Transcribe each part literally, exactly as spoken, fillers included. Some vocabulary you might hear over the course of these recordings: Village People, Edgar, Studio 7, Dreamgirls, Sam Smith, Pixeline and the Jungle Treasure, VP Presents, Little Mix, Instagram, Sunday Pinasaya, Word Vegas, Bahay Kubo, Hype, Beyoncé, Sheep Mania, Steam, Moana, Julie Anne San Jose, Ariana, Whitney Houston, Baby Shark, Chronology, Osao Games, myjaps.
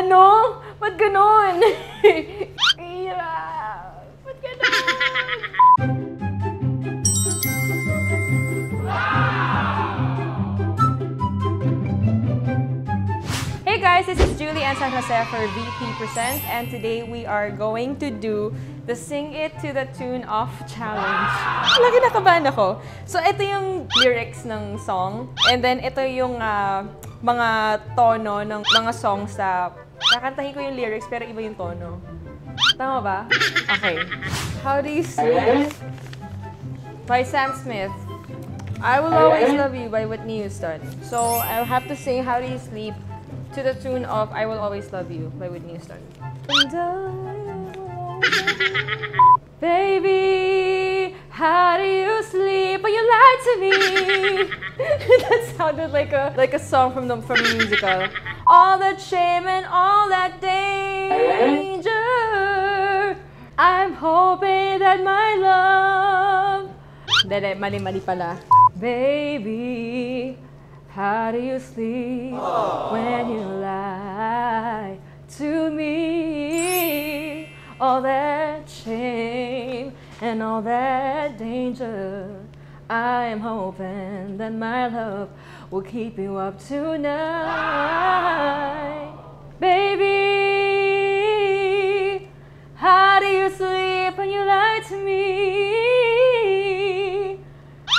ano? Ba't ganun? Yeah. Ba't ganun? Hey guys, this is Julie Anne San Jose for V P Presents, and today we are going to do the Sing It to the Tune Of Challenge. Lagi nakabahan ako. So, ito yung lyrics ng song, and then ito yung uh, mga tono ng mga songs sa... Kakantahin ko yung lyrics, pero iba yung tono. Tama ba? Okay. How do you sing it? By Sam Smith. I Will Always Love You by Whitney Houston. So, I'll have to sing How Do You Sleep to the tune of I Will Always Love You by Whitney Houston. Baby, how do you sleep? But you lied to me. That sounded like a like a song from the from the musical. All that shame and all that danger. I'm hoping that my love. Dede, mali mali pala. Baby, how do you sleep oh. when you lie to me? All that shame and all that danger. I am hoping that my love will keep you up tonight. Baby, how do you sleep when you lie to me?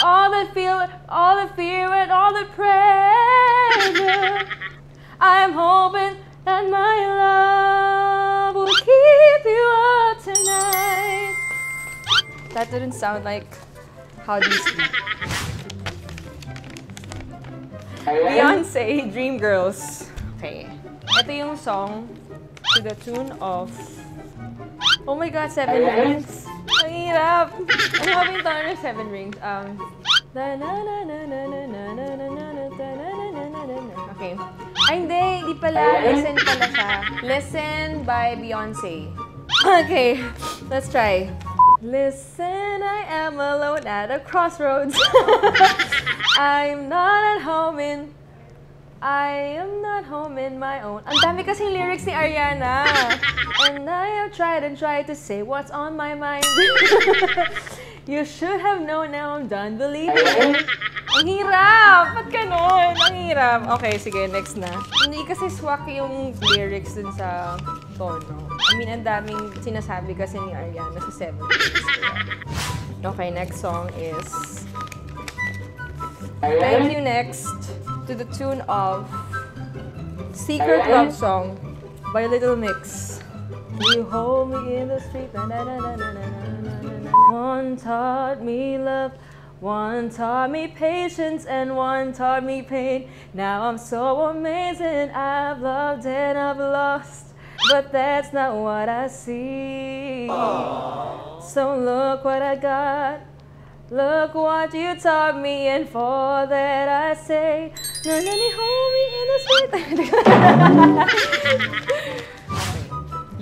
All the feel, all the fear and all the pressure. I am hoping that my love will keep you up tonight. That didn't sound like How Do You Sleep. Beyoncé, Dreamgirls. Okay. Ito yung song to the tune of... Oh my God, Seven Rings. Ang hirap. I'm having fun with Seven Rings. Um... Okay. Ay, hindi. Hindi pala. Listen pala siya. Listen by Beyoncé. Okay. Let's try. Listen, I am alone at a crossroads. I'm not at home in... I am not home in my own... Ang dami kasing lyrics ni Ariana. And I have tried and tried to say what's on my mind. You should have known now I'm done believing. Ang hirap! Ba't ganun? Ang hirap! Okay, sige, next na. Hindi kasi swak yung lyrics dun sa tono. I mean, ang daming sinasabi kasi ni Ariana sa seven days. Okay, next song is... Thank You Next to the tune of Secret Love Song by Little Mix. You hold me in the street. One taught me love. One taught me patience and one taught me pain. Now I'm so amazing. I've loved and I've lost, but that's not what I see. Aww. So look what I got. Look what you taught me, and for that I say, no, let me hold me in the street.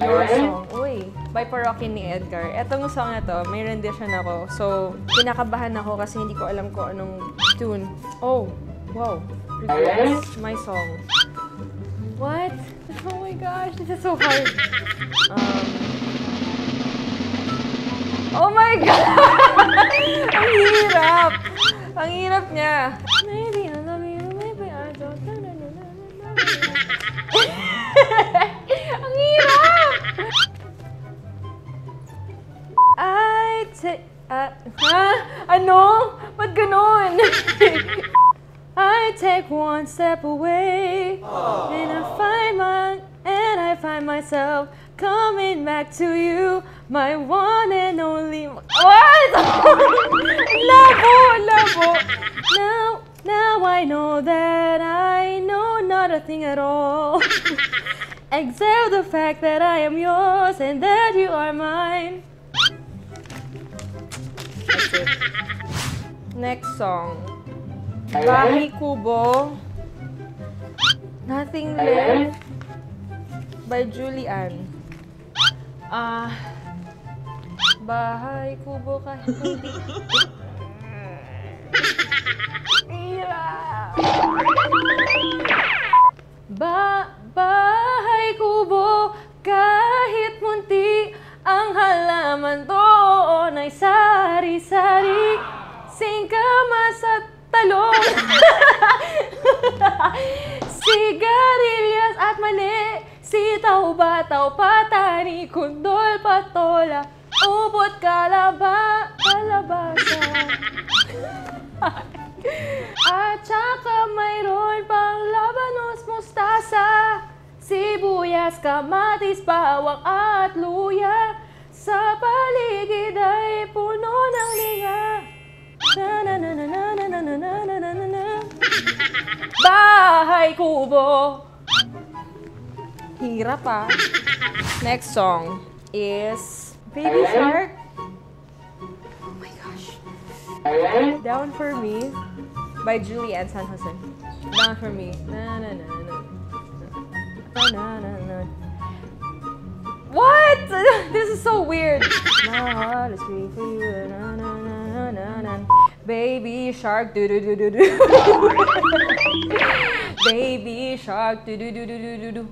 Your song. Uy, by Parokin ni Edgar. Etong song na to, may rendition ako. So, kinakabahan ako kasi hindi ko alam ko anong tune. Oh, wow. Regrets my song. What? Oh my gosh, this is so hard. Um, oh my God! Ang hirap! Ang hirap niya. Maybe I love you, maybe I don't. Ang hirap! I take... Uh, huh? Ano? Ba't ganun? I take one step away. Aww. And I find my... And I find myself coming back to you. My one and only... What? Labo! Labo! Now, now I know that I know not a thing at all. Except the fact that I am yours and that you are mine. That's it. Next song. Bahay Kubo. Nothing Left by Julie Anne. Ah, uh, Bahay Kubo kahit hindi. Yeah. Ba Bahay Kubo. Sitaw, bataw, patani, kundol, patola, ubot, kalaba, kalabasa. At saka mayroon pang labanos, mustasa, sibuyas, kamatis, bawang at luya. Sa paligid ay puno ng linga. Bahay Kubo. Hirap ah. Next song is Baby Shark. Oh my gosh. Down for Me by Julie Anne San Jose. Down for Me. Na na na na. Na na na. What? This is so weird. My heart is free for you. Na na na na na. Baby Shark. Do do do do do. Baby Shark. Do do do do do do.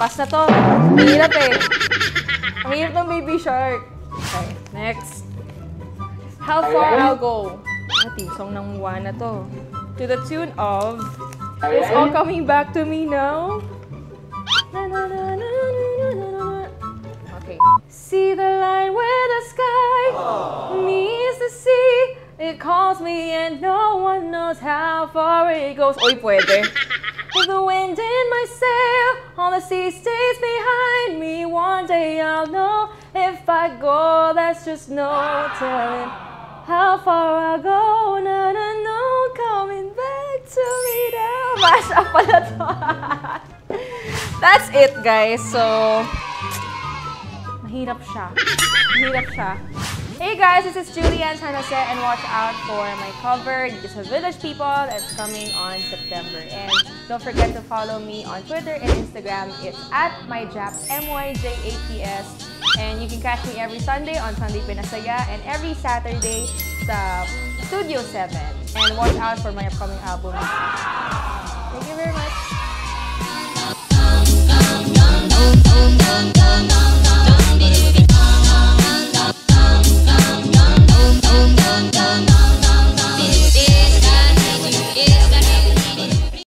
Pass na to. Hirap eh. Ang hirap ng Baby Shark. Okay, next. How Far I'll Go. Ating song ng Moana to. To the tune of It's All Coming Back to Me Now. Na na na na na na na. Okay. See the line where the sky meets the sea. It calls me and no one knows how far it goes. Oy, pwede. With the wind in my sail, all the sea stays behind me. One day I'll know if I go, that's just no telling how far I go. Na na no, coming back to me now. Masha pala to. That's it, guys. So, mahirap siya. Mahirap siya. Hey guys, this is Julie Anne San Jose, and watch out for my cover, This is Village People. It's coming on September. And don't forget to follow me on Twitter and Instagram. It's at myjaps, M Y J A P S. And you can catch me every Sunday on Sunday Pinasaya and every Saturday sa Studio seven. And watch out for my upcoming album. Thank you very much.